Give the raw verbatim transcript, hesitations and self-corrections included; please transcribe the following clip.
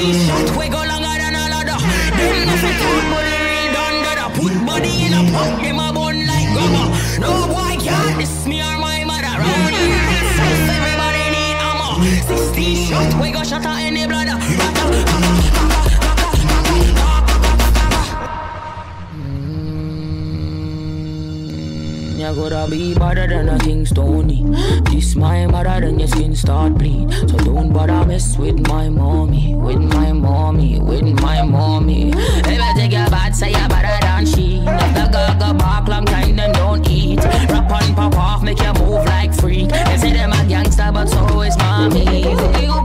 see shot, we go longer than a ladder. Them no fit out, but they read under the put body in a pot, them a bun like rubber. No boy can't diss me or my mother. Round here in South, everybody need ammo. Sixteen shot, we go shot at any brother. You gotta be better than a king stony. Kiss my mother, then your skin start bleed. So don't bother mess with my mommy, with my mommy, with my mommy. If I take your bad, say you're better than she. If the girl go back long time, then don't eat. Rap on, pop off, make you move like freak. They say them a gangster, but so is mommy.